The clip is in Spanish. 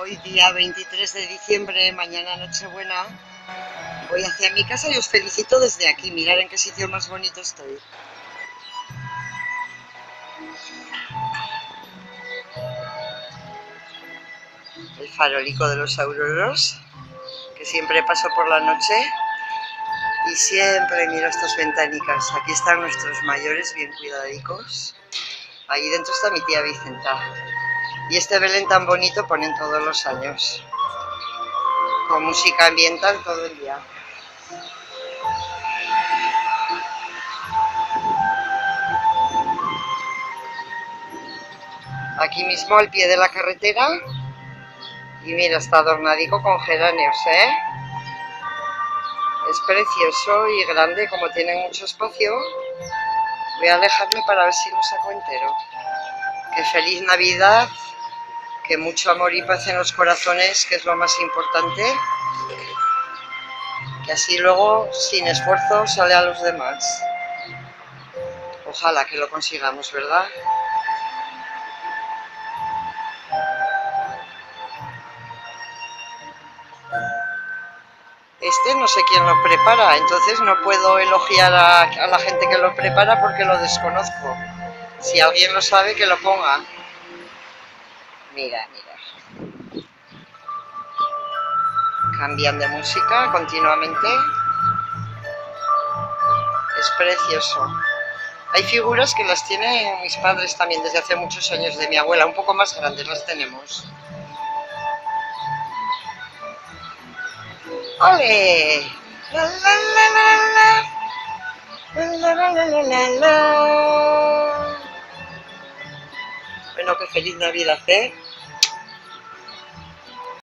Hoy día 23 de diciembre, mañana Nochebuena, voy hacia mi casa y os felicito desde aquí. Mirad en qué sitio más bonito estoy. El farolico de los auroros, que siempre paso por la noche y siempre miro estas ventanicas. Aquí están nuestros mayores bien cuidadicos. Allí dentro está mi tía Vicenta. Y este Belén tan bonito ponen todos los años, con música ambiental todo el día. Aquí mismo al pie de la carretera. Y mira, está adornadico con geranios, ¿eh? Es precioso y grande, como tiene mucho espacio. Voy a alejarme para ver si lo saco entero. Que feliz Navidad, que mucho amor y paz en los corazones, que es lo más importante. Que así luego, sin esfuerzo, sale a los demás. Ojalá que lo consigamos, ¿verdad? Este no sé quién lo prepara, entonces no puedo elogiar a la gente que lo prepara porque lo desconozco. Si alguien lo sabe, que lo ponga. Mira, mira. Cambian de música continuamente. Es precioso. Hay figuras que las tienen mis padres también desde hace muchos años, de mi abuela, un poco más grandes las tenemos. ¡Ole! La la la la la. La la la la la la. Bueno, que feliz Navidad, ¿eh?